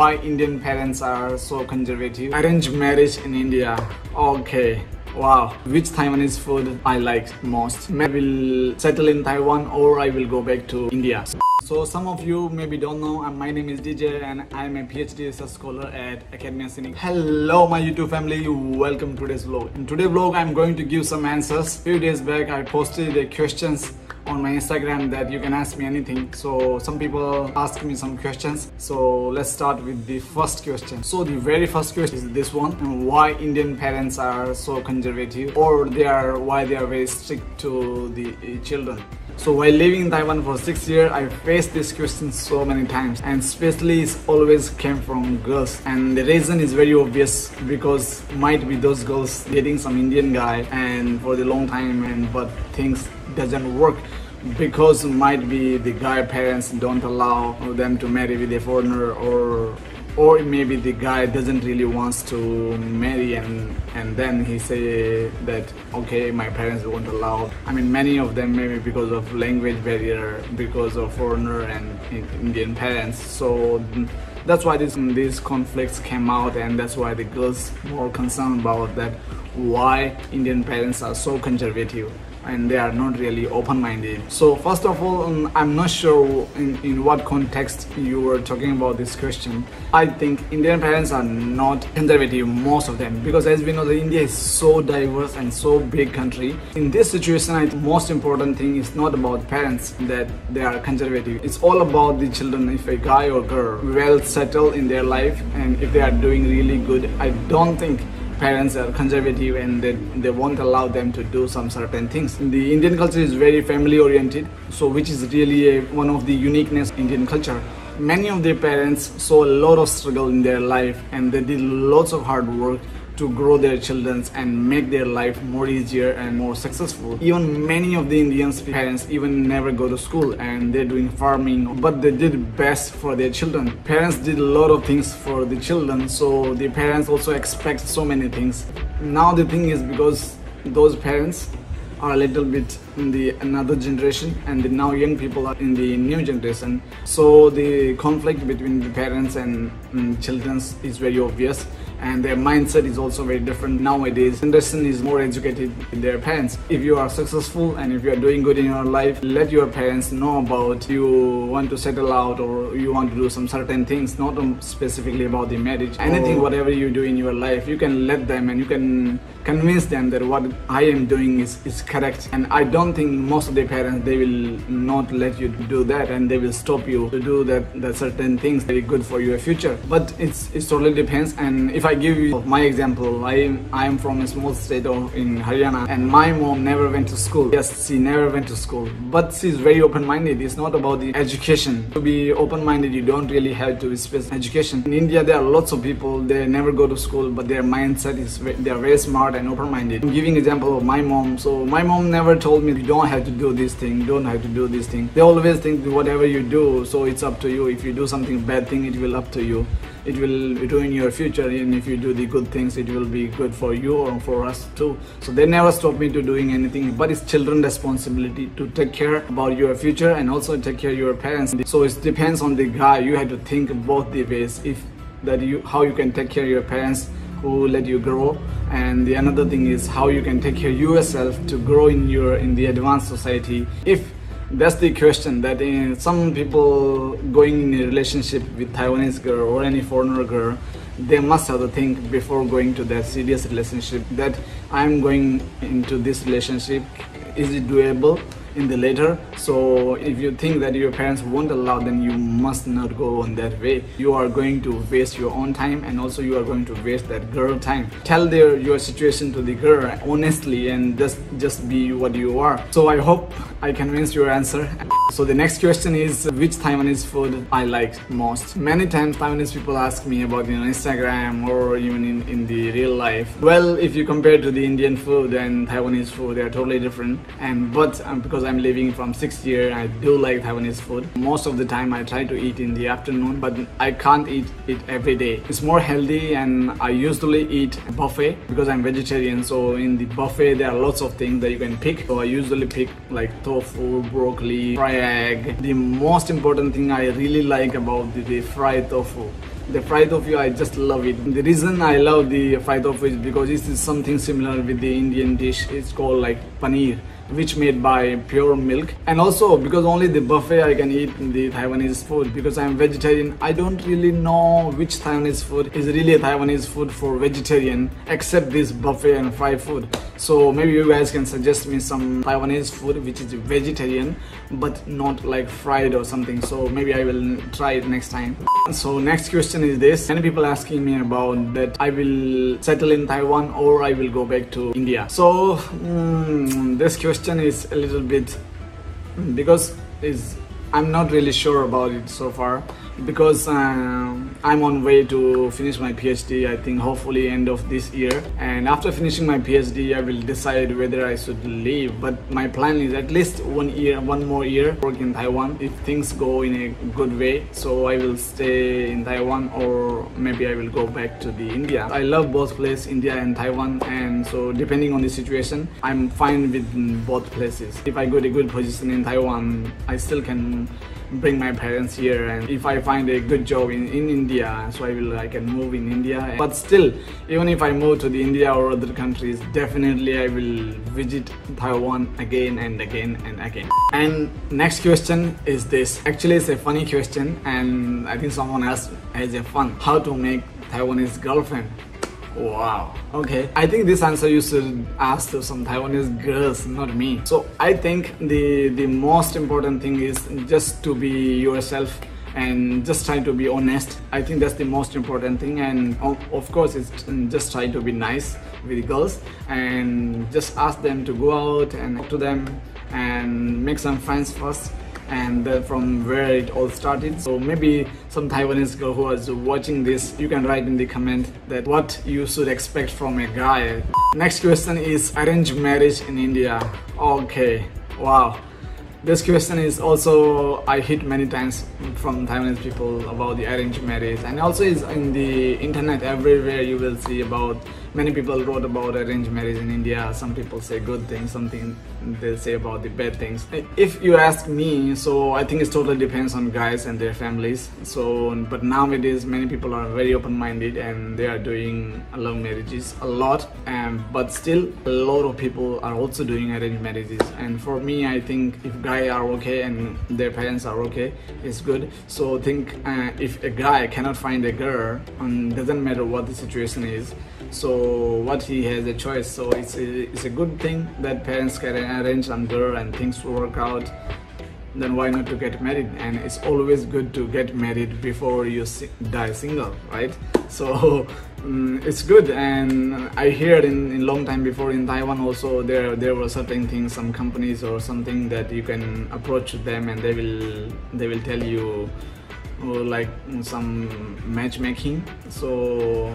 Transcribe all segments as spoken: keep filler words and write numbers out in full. Why Indian parents are so conservative? Arranged marriage in India. Okay. Wow. Which Taiwanese food I like most? Maybe I will settle in Taiwan or I will go back to India. So some of you maybe don't know, my name is D J and I'm a PhD research scholar at Academia Sinica. Hello my YouTube family, welcome to today's vlog. In today's vlog, I'm going to give some answers. Few days back, I posted the questions on my Instagram that you can ask me anything. So some people ask me some questions. So let's start with the first question. So the very first question is this one: and why Indian parents are so conservative, or they are why they are very strict to the uh, children. So while living in Taiwan for six years, I faced this question so many times, and especially it always came from girls. And the reason is very obvious, because might be those girls dating some Indian guy and for the long time, and but things doesn't work, because might be the guy parents don't allow them to marry with a foreigner, or or maybe the guy doesn't really wants to marry, and and then he say that okay, my parents won't allow. I mean, many of them maybe because of language barrier, because of foreigner and Indian parents. So that's why this, these conflicts came out, and that's why the girls more concerned about that, why Indian parents are so conservative and they are not really open-minded. So first of all, um, I'm not sure in, in what context you were talking about this question. I think Indian parents are not conservative, most of them, because as we know that India is so diverse and so big country. In this situation, I think most important thing is not about parents that they are conservative. It's all about the children. If a guy or girl well settled in their life and if they are doing really good, I don't think parents are conservative and they, they won't allow them to do some certain things. The Indian culture is very family oriented, so which is really a, one of the uniqueness Indian culture. Many of their parents saw a lot of struggle in their life and they did lots of hard work to grow their children and make their life more easier and more successful. Even many of the Indian parents even never go to school and they're doing farming, but they did best for their children. Parents did a lot of things for the children, so the parents also expect so many things. Now the thing is, because those parents are a little bit in the another generation and the now young people are in the new generation, so the conflict between the parents and um, children is very obvious, and their mindset is also very different nowadays. Generation is more educated than their parents. If you are successful and if you are doing good in your life, let your parents know about you want to settle out or you want to do some certain things, not specifically about the marriage. Anything, whatever you do in your life, you can let them and you can convince them that what I am doing is, is correct. And I don't think most of the parents, they will not let you do that, and they will stop you to do that, that certain things that are good for your future. But it's, it totally depends. And if I give you my example, I, I am from a small state of, in Haryana, and my mom never went to school. Yes, she never went to school, but she's very open-minded. It's not about the education. To be open-minded, you don't really have to special education. In India, there are lots of people, they never go to school, but their mindset is, they are very smart and open-minded. I'm giving example of my mom. So my mom never told me you don't have to do this thing, you don't have to do this thing. They always think whatever you do, so it's up to you. If you do something bad thing, it will up to you. It will ruin your future, and if you do the good things, it will be good for you or for us too. So they never stop me to doing anything, but it's children's responsibility to take care about your future and also take care of your parents. So it depends on the guy. You have to think both the ways, if that you how you can take care of your parents who let you grow, and the another thing is how you can take care of yourself to grow in your in the advanced society. If that's the question that uh, some people going in a relationship with Taiwanese girl or any foreigner girl, they must have to think before going to that serious relationship, that I'm going into this relationship, is it doable in the later? So if you think that your parents won't allow, then you must not go on that way. You are going to waste your own time, and also you are going to waste that girl time. Tell their your situation to the girl honestly, and just just be what you are. So I hope I convinced your answer. So the next question is, which Taiwanese food I like most? Many times Taiwanese people ask me about it on Instagram or even in, in the real life. Well, if you compare to the Indian food and Taiwanese food, they are totally different. And but um, because I'm living from six years, I do like Taiwanese food. Most of the time I try to eat in the afternoon, but I can't eat it every day. It's more healthy, and I usually eat buffet because I'm vegetarian. So in the buffet, there are lots of things that you can pick. So I usually pick like tofu, broccoli, fried egg. The most important thing I really like about the, the fried tofu, The fried tofu, I just love it. The reason I love the fried tofu is because this is something similar with the Indian dish. It's called like paneer, which made by pure milk. And also because only the buffet I can eat the Taiwanese food, because I'm vegetarian. I don't really know which Taiwanese food is really a Taiwanese food for vegetarian, except this buffet and fried food. So maybe you guys can suggest me some Taiwanese food which is vegetarian but not like fried or something. So maybe I will try it next time. So next question is this. Many people asking me about that I will settle in Taiwan or I will go back to India. So mm, this question is a little bit, because is I'm not really sure about it so far, because um, I'm on way to finish my PhD, I think hopefully end of this year, and after finishing my PhD I will decide whether I should leave. But my plan is at least one year one more year work in Taiwan. If things go in a good way, so I will stay in Taiwan, or maybe I will go back to the India. I love both places, India and Taiwan, and so depending on the situation I'm fine with both places. If I get a good position in Taiwan, I still can bring my parents here, and if I find a good job in, in India, so I will I can move in India. But still, even if I move to the India or other countries, definitely I will visit Taiwan again and again and again. And next question is this. Actually it's a funny question, and I think someone asked as a fun, how to make Taiwanese girlfriend. Wow, okay, I think this answer you should ask to some Taiwanese girls, not me. So I think the the most important thing is just to be yourself and just try to be honest. I think that's the most important thing, and of course it's just try to be nice with girls and just ask them to go out and talk to them and make some friends first, and uh, from where it all started. So maybe some Taiwanese girl who is watching this, you can write in the comment that what you should expect from a guy. Next question is arranged marriage in India. Okay, wow. This question is also I hit many times from Taiwanese people about the arranged marriage, and also is in the internet everywhere you will see about. Many people wrote about arranged marriage in India. Some people say good things, something they say about the bad things. If you ask me, so I think it totally depends on guys and their families. So, but nowadays many people are very open-minded and they are doing love marriages a lot. And but still, a lot of people are also doing arranged marriages. And for me, I think if guys are okay and their parents are okay, it's good. So I think uh, if a guy cannot find a girl, um, doesn't matter what the situation is. So. What he has a choice, so it's a, it's a good thing that parents can arrange some girl and things will work out. Then why not to get married? And it's always good to get married before you die single, right? So um, it's good. And I heard in, in long time before in Taiwan also there there were certain things, some companies or something that you can approach them and they will they will tell you or like some matchmaking. So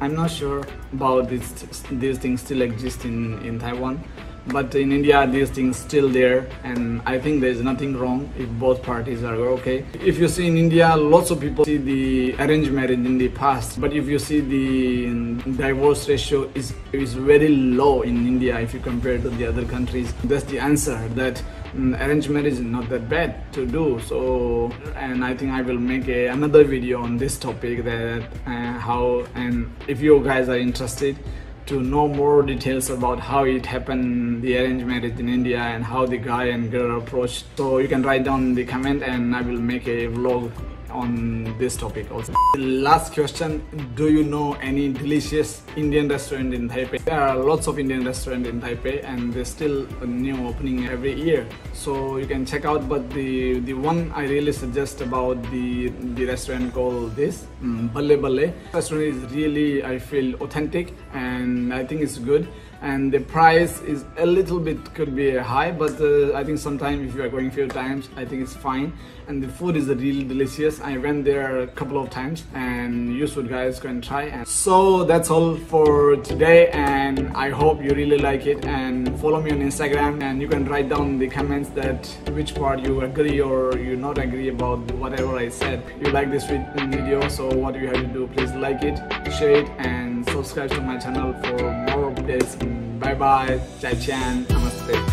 I'm not sure about this, these things still exist in, in Taiwan, but in India these things still there, and I think there's nothing wrong if both parties are okay. If you see in India, lots of people see the arranged marriage in the past, but if you see the divorce ratio is, is very low in India if you compare to the other countries. That's the answer, that arranged marriage is not that bad to do. So, and I think I will make a, another video on this topic, that uh, how, and if you guys are interested to know more details about how it happened, the arranged marriage in India, and how the guy and girl approached, so you can write down in the comment and I will make a vlog on this topic also. The last question, do you know any delicious Indian restaurant in Taipei? There are lots of Indian restaurants in Taipei and there's still a new opening every year, so you can check out. But the the one I really suggest about the the restaurant called this um, Balle Balle restaurant is really, I feel, authentic and I think it's good. And the price is a little bit could be high, but uh, I think sometimes if you are going few times, I think it's fine. And the food is really delicious. I went there a couple of times and you should guys go and try. And so that's all for today, and I hope you really like it, and follow me on Instagram and you can write down in the comments that which part you agree or you not agree about whatever I said. If you like this video, so what you have to do, please like it, share it, and subscribe to my channel for more updates. Bye bye, Jai Chan, Namaste.